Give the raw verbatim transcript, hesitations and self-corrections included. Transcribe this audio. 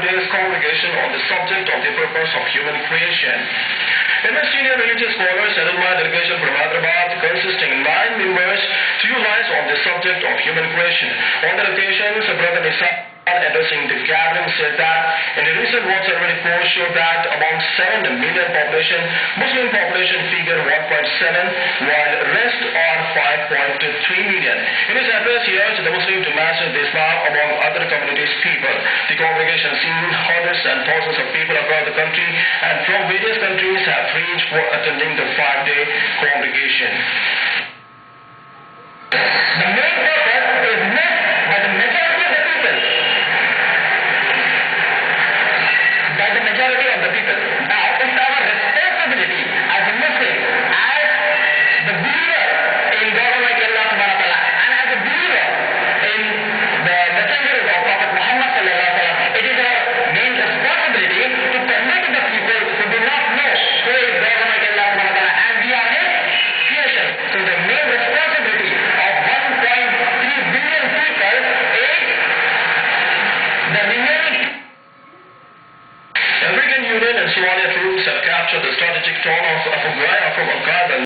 Day's congregation on the subject of the purpose of human creation. Investigative religious scholars Adama delegation from Hyderabad, consisting of nine members, theorized on the subject of human creation. On that occasion, Brother Nizam addressing the gathering said that in a recent World Survey report showed that among seven million population, Muslim population figure one point seven, while rest are five point three million. In his address, he urged the Muslim to master the Islam among other communities people. The congregation seen hundreds and thousands of people across the country and from various countries have reached for attending the five-day congregation. The main purpose is met by the majority of the people. By the majority of the people. Now, it's our responsibility as a Muslim, as the believer in God Almighty Allah Subhanahu wa Ta'ala, and as a believer in the messengers of Prophet Muhammad Sallallahu Alaihi Wasallam, it is our main responsibility to permit the people who do not know who is God Almighty Allah Subhanahu wa Ta'ala, and we are His creation. So the main responsibility of one point three billion people is the remaining. African Union and Soviet troops have captured the strategic town of Afghanistan from Afghanistan.